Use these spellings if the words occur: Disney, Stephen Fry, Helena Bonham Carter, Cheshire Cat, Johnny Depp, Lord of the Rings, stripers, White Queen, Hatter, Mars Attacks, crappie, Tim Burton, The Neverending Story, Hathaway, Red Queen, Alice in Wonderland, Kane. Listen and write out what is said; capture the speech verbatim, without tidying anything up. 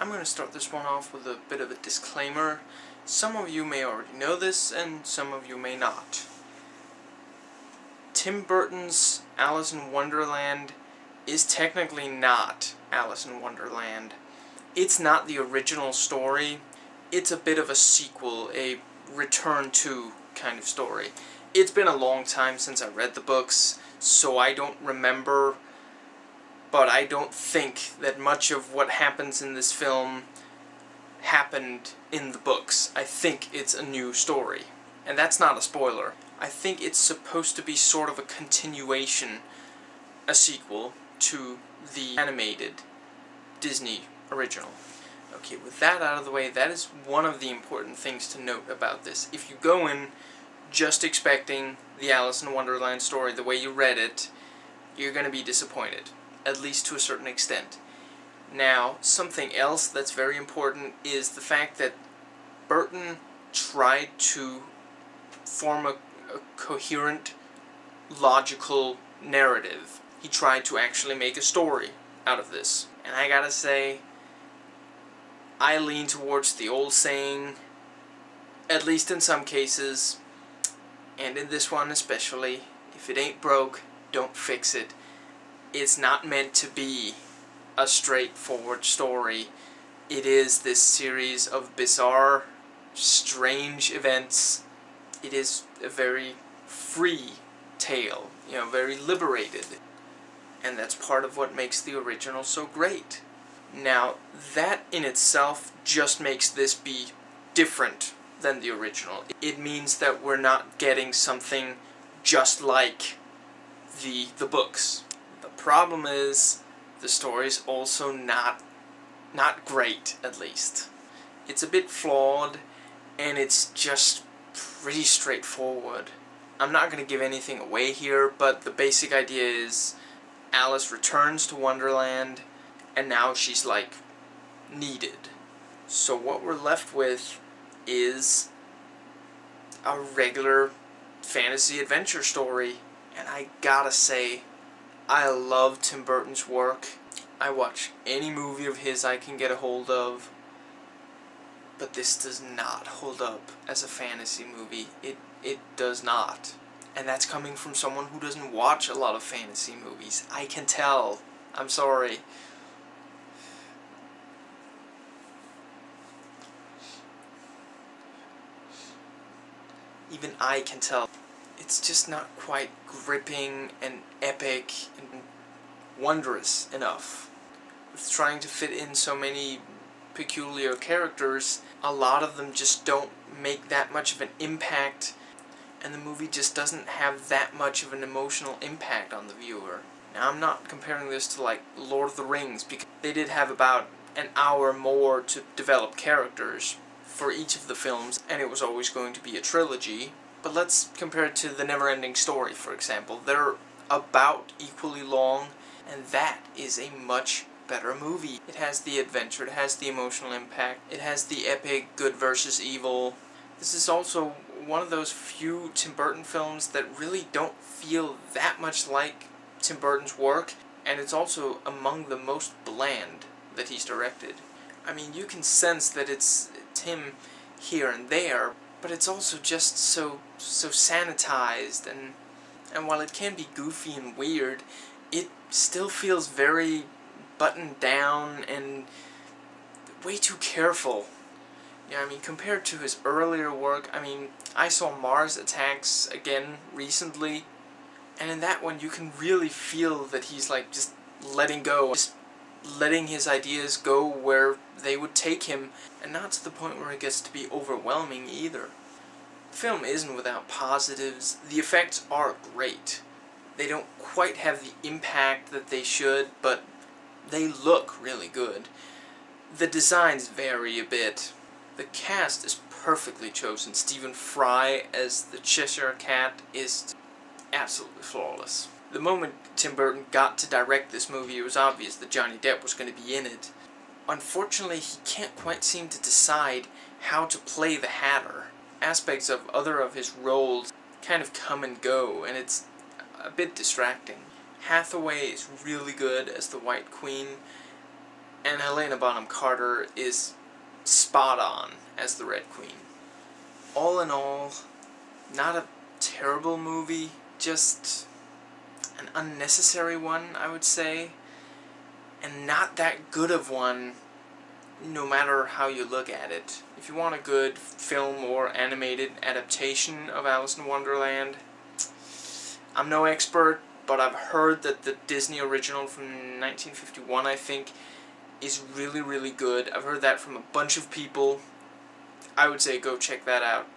I'm going to start this one off with a bit of a disclaimer. Some of you may already know this, and some of you may not. Tim Burton's Alice in Wonderland is technically not Alice in Wonderland. It's not the original story. It's a bit of a sequel, a return to kind of story. It's been a long time since I read the books, so I don't remember, but I don't think that much of what happens in this film happened in the books. I think it's a new story. And that's not a spoiler. I think it's supposed to be sort of a continuation, a sequel, to the animated Disney original. Okay, with that out of the way, that is one of the important things to note about this. If you go in just expecting the Alice in Wonderland story the way you read it, you're going to be disappointed. At least to a certain extent. Now, something else that's very important is the fact that Burton tried to form a, a coherent, logical narrative. He tried to actually make a story out of this. And I gotta say, I lean towards the old saying, at least in some cases, and in this one especially, if it ain't broke, don't fix it. It's not meant to be a straightforward story. It is this series of bizarre, strange events. It is a very free tale, you know, very liberated. And that's part of what makes the original so great. Now, that in itself just makes this be different than the original. It means that we're not getting something just like the, the books. Problem is, the story's also not not great, at least. It's a bit flawed, and it's just pretty straightforward. I'm not going to give anything away here, but the basic idea is Alice returns to Wonderland, and now she's, like, needed. So what we're left with is a regular fantasy adventure story, and I gotta say, I love Tim Burton's work. I watch any movie of his I can get a hold of, but this does not hold up as a fantasy movie. It it does not. And that's coming from someone who doesn't watch a lot of fantasy movies. I can tell. I'm sorry. Even I can tell. It's just not quite gripping and epic and wondrous enough. With trying to fit in so many peculiar characters, a lot of them just don't make that much of an impact, and the movie just doesn't have that much of an emotional impact on the viewer. Now, I'm not comparing this to, like, Lord of the Rings, because they did have about an hour more to develop characters for each of the films, and it was always going to be a trilogy. But let's compare it to The Neverending Story, for example. They're about equally long, and that is a much better movie. It has the adventure, it has the emotional impact, it has the epic good versus evil. This is also one of those few Tim Burton films that really don't feel that much like Tim Burton's work, and it's also among the most bland that he's directed. I mean, you can sense that it's, it's him here and there, but it's also just so so sanitized, and and while it can be goofy and weird, it still feels very buttoned down and way too careful. Yeah, I mean, compared to his earlier work, I mean, I saw Mars Attacks again recently, and in that one you can really feel that he's, like, just letting go, just letting his ideas go where they would take him, and not to the point where it gets to be overwhelming either. The film isn't without positives. The effects are great. They don't quite have the impact that they should, but they look really good. The designs vary a bit. The cast is perfectly chosen. Stephen Fry as the Cheshire Cat is absolutely flawless. The moment Tim Burton got to direct this movie, it was obvious that Johnny Depp was going to be in it. Unfortunately, he can't quite seem to decide how to play the Hatter. Aspects of other of his roles kind of come and go, and it's a bit distracting. Hathaway is really good as the White Queen, and Helena Bonham Carter is spot on as the Red Queen. All in all, not a terrible movie, just an unnecessary one, I would say, and not that good of one, no matter how you look at it. If you want a good film or animated adaptation of Alice in Wonderland, I'm no expert, but I've heard that the Disney original from nineteen fifty-one, I think, is really, really good. I've heard that from a bunch of people. I would say go check that out.